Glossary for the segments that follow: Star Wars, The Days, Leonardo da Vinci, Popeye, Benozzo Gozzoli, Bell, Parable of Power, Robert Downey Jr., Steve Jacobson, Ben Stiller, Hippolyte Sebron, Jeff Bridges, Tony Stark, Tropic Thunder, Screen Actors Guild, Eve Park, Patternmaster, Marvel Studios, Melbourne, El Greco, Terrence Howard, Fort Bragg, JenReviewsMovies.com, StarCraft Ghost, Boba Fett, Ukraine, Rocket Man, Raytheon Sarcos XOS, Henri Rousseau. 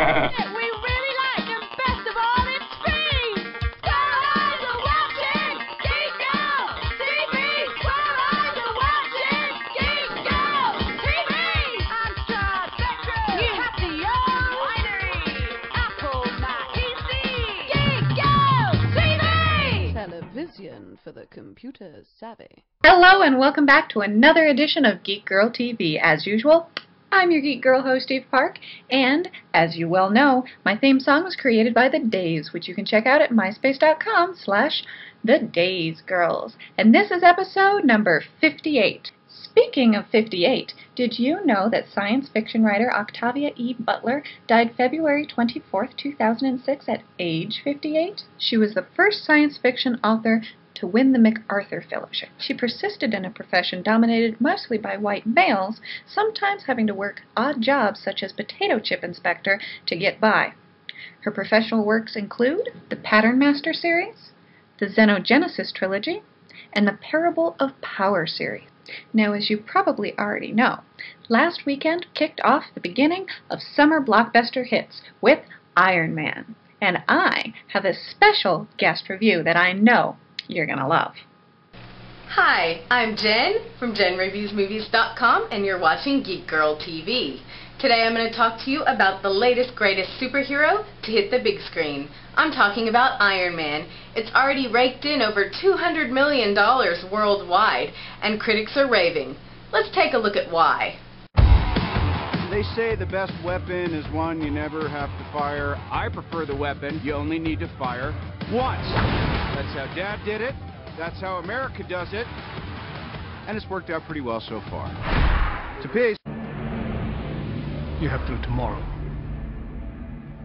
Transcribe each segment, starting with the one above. That we really like, and best of all, it's free! While eyes are watching, Geek Girl TV! While eyes are watching, Geek Girl TV! I'm Star Spectrum! You have to yawn! Winery! Apple, my PC! Geek Girl TV! Television for the computer savvy. Hello and welcome back to another edition of Geek Girl TV. As usual, I'm your Geek Girl host, Eve Park, and, as you well know, my theme song was created by The Days, which you can check out at myspace.com/thedaysgirls. And this is episode number 58. Speaking of 58, did you know that science fiction writer Octavia E. Butler died February 24, 2006 at age 58? She was the first science fiction author to win the MacArthur Fellowship. She persisted in a profession dominated mostly by white males, sometimes having to work odd jobs such as potato chip inspector to get by. Her professional works include the Patternmaster series, the Xenogenesis trilogy, and the Parable of Power series. Now, as you probably already know, last weekend kicked off the beginning of summer blockbuster hits with Iron Man, and I have a special guest review that I know you're gonna love. Hi, I'm Jen from JenReviewsMovies.com, and you're watching Geek Girl TV. Today I'm going to talk to you about the latest, greatest superhero to hit the big screen. I'm talking about Iron Man. It's already raked in over $200 million worldwide, and critics are raving. Let's take a look at why. They say the best weapon is one you never have to fire. I prefer the weapon you only need to fire once. That's how Dad did it, that's how America does it, and it's worked out pretty well so far. To peace. You have till tomorrow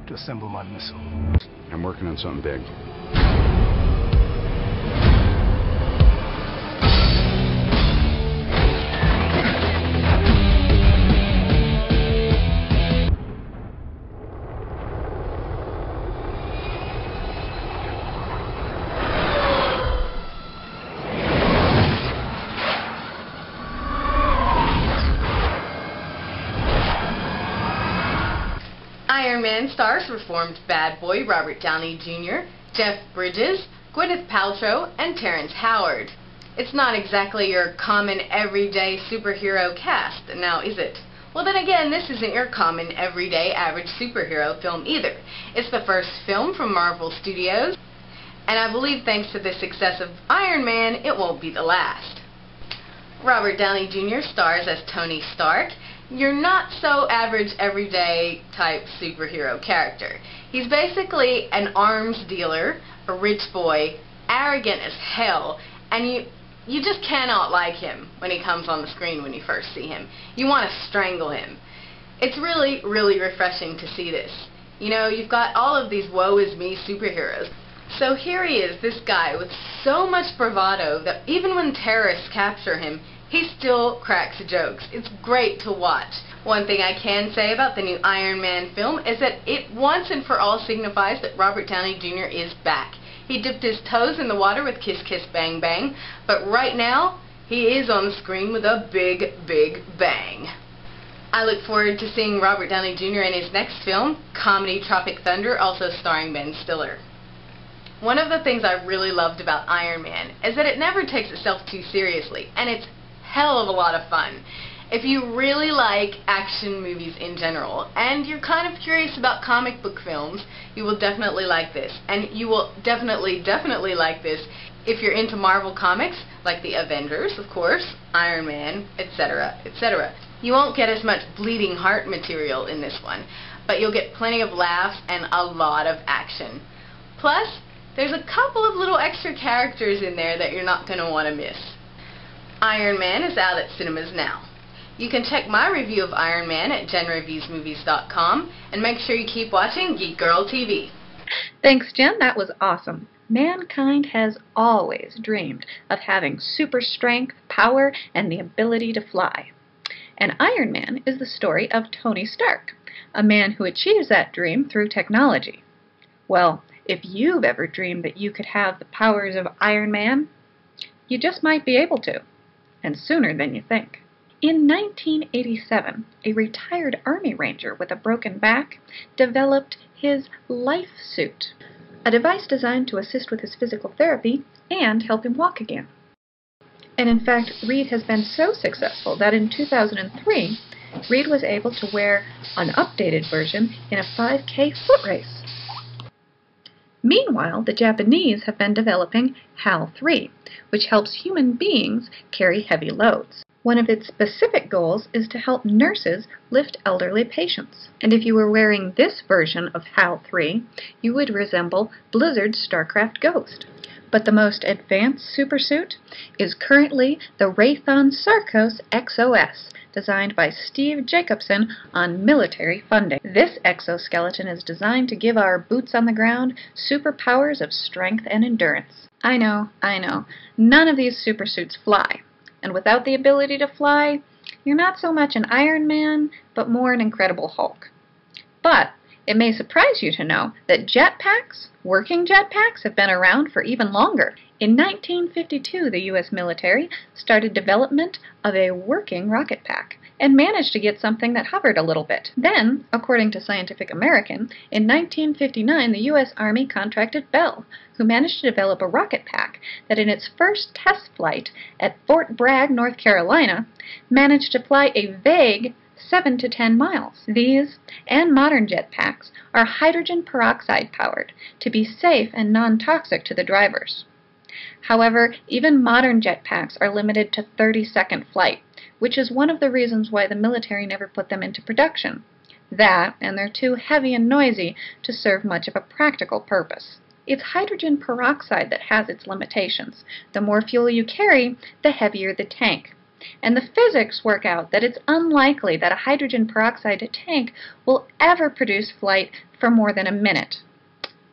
to assemble my missile. I'm working on something big. Iron Man stars reformed bad boy Robert Downey Jr., Jeff Bridges, Gwyneth Paltrow, and Terrence Howard. It's not exactly your common everyday superhero cast, now is it? Well, then again, this isn't your common everyday average superhero film either. It's the first film from Marvel Studios, and I believe thanks to the success of Iron Man, it won't be the last. Robert Downey Jr. stars as Tony Stark, your not-so-average, everyday-type superhero character. He's basically an arms dealer, a rich boy, arrogant as hell, and you just cannot like him when he comes on the screen when you first see him. You want to strangle him. It's really, really refreshing to see this. You know, you've got all of these woe-is-me superheroes. So here he is, this guy, with so much bravado that even when terrorists capture him, he still cracks jokes. It's great to watch. One thing I can say about the new Iron Man film is that it once and for all signifies that Robert Downey Jr. is back. He dipped his toes in the water with Kiss Kiss Bang Bang, but right now he is on the screen with a big, big bang. I look forward to seeing Robert Downey Jr. in his next film, comedy Tropic Thunder, also starring Ben Stiller. One of the things I really loved about Iron Man is that it never takes itself too seriously, and it's hell of a lot of fun. If you really like action movies in general, and you're kind of curious about comic book films, you will definitely like this. And you will definitely, definitely like this if you're into Marvel comics, like the Avengers, of course, Iron Man, etc., etc. You won't get as much bleeding heart material in this one, but you'll get plenty of laughs and a lot of action. Plus, there's a couple of little extra characters in there that you're not going to want to miss. Iron Man is out at cinemas now. You can check my review of Iron Man at JenReviewsMovies.com, and make sure you keep watching Geek Girl TV. Thanks, Jen. That was awesome. Mankind has always dreamed of having super strength, power, and the ability to fly. And Iron Man is the story of Tony Stark, a man who achieves that dream through technology. Well, if you've ever dreamed that you could have the powers of Iron Man, you just might be able to. And sooner than you think. In 1987, a retired Army Ranger with a broken back developed his Life Suit, a device designed to assist with his physical therapy and help him walk again. And in fact, Reed has been so successful that in 2003, Reed was able to wear an updated version in a 5K foot race. Meanwhile, the Japanese have been developing HAL 3, which helps human beings carry heavy loads. One of its specific goals is to help nurses lift elderly patients. And if you were wearing this version of HAL 3, you would resemble Blizzard's StarCraft Ghost. But the most advanced supersuit is currently the Raytheon Sarcos XOS, designed by Steve Jacobson on military funding. This exoskeleton is designed to give our boots-on-the-ground superpowers of strength and endurance. I know, none of these supersuits fly. And without the ability to fly, you're not so much an Iron Man, but more an Incredible Hulk. But it may surprise you to know that jetpacks, working jetpacks, have been around for even longer. In 1952, the U.S. military started development of a working rocket pack and managed to get something that hovered a little bit. Then, according to Scientific American, in 1959 the U.S. Army contracted Bell, who managed to develop a rocket pack that in its first test flight at Fort Bragg, North Carolina, managed to fly a vague 7 to 10 miles. These and modern jetpacks are hydrogen peroxide powered to be safe and non-toxic to the drivers. However, even modern jetpacks are limited to 30-second flight, which is one of the reasons why the military never put them into production. That, and they're too heavy and noisy to serve much of a practical purpose. It's hydrogen peroxide that has its limitations. The more fuel you carry, the heavier the tank. And the physics work out that it's unlikely that a hydrogen peroxide tank will ever produce flight for more than a minute.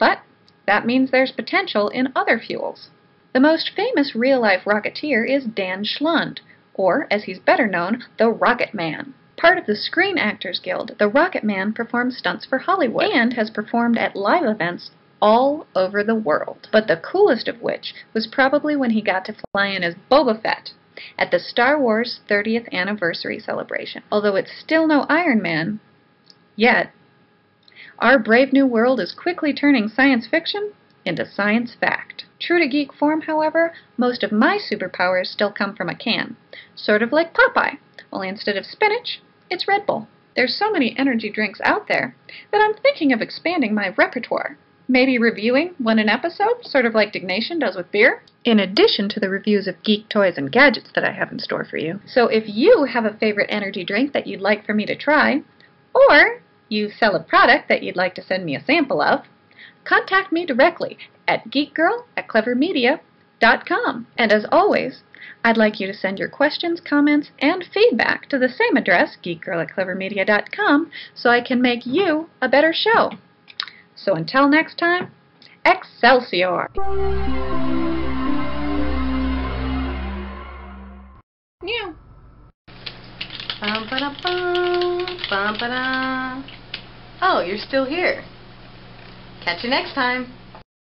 But that means there's potential in other fuels. The most famous real-life rocketeer is Dan Schlund, or, as he's better known, the Rocket Man. Part of the Screen Actors Guild, the Rocket Man performs stunts for Hollywood and has performed at live events all over the world. But the coolest of which was probably when he got to fly in as Boba Fett at the Star Wars 30th anniversary celebration. Although it's still no Iron Man, yet, our brave new world is quickly turning science fiction into science fact. True to geek form, however, most of my superpowers still come from a can. Sort of like Popeye, only instead of spinach, it's Red Bull. There's so many energy drinks out there that I'm thinking of expanding my repertoire. Maybe reviewing one an episode, sort of like Dignation does with beer, in addition to the reviews of geek toys and gadgets that I have in store for you. So if you have a favorite energy drink that you'd like for me to try, or you sell a product that you'd like to send me a sample of, contact me directly at geekgirl@clevermedia.com. And as always, I'd like you to send your questions, comments, and feedback to the same address, geekgirl@clevermedia.com, so I can make you a better show. So until next time, Excelsior! New. Bum, ba-da, bum, bum, ba-da. Oh, you're still here. Catch you next time.